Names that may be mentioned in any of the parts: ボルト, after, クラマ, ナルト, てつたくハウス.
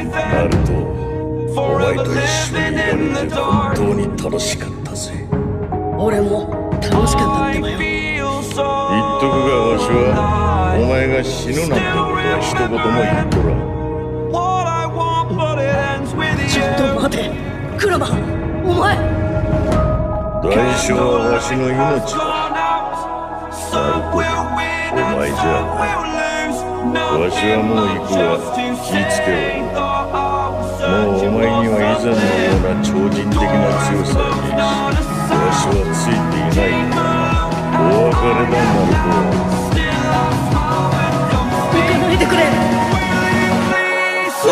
ナルト、お前と一緒にいられて本当に楽しかったぜ。俺も楽しかったんだよ。言っとくが、わしはお前が死ぬなんてことは一言も言っとらん。ちょっと待て、クラマ、お前代償はわしの命だ。ナルト、お前じゃわしはもう行くわ。気ぃつけろ。もうお前には以前のような超人的な強さにわしはついていないんだ。お別れだ、ナルト。行かないでくれ。うわ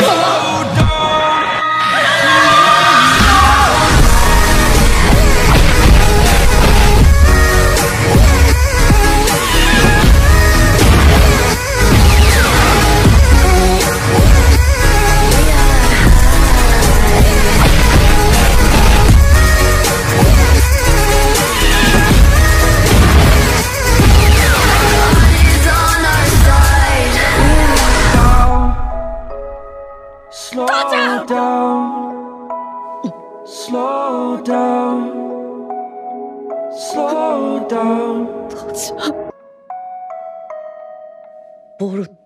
っ、ボルト。